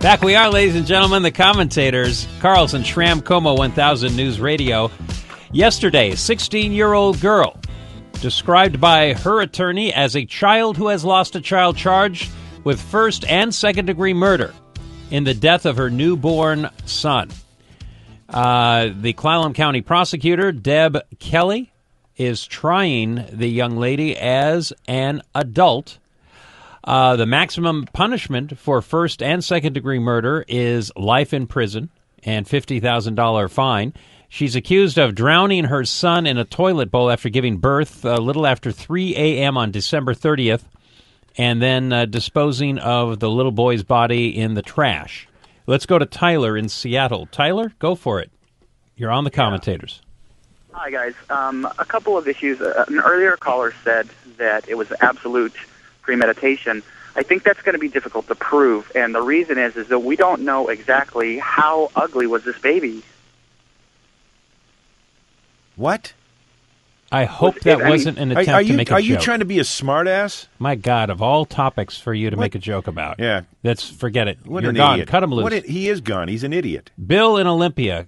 Back we are, ladies and gentlemen, the commentators, Carlson, Schram, KOMO 1000 News Radio. Yesterday, 16-year-old girl, described by her attorney as a child who has lost a child charged with first- and second-degree murder in the death of her newborn son. The Clallam County prosecutor, Deb Kelly, is trying the young lady as an adult. The maximum punishment for first- and second-degree murder is life in prison and $50,000 fine. She's accused of drowning her son in a toilet bowl after giving birth a little after 3 a.m. on December 30th, and then disposing of the little boy's body in the trash. Let's go to Tyler in Seattle. Tyler, go for it. You're on the commentators. Hi, guys. A couple of issues. An earlier caller said that it was absolute premeditation. I think that's going to be difficult to prove, and the reason is that we don't know exactly how ugly was this baby. What? I hope that wasn't an attempt to make a joke. Are you trying to be a smartass? My God, of all topics for you to make a joke about. Yeah. Forget it. You're gone. Cut him loose. He is gone. He's an idiot. Bill in Olympia.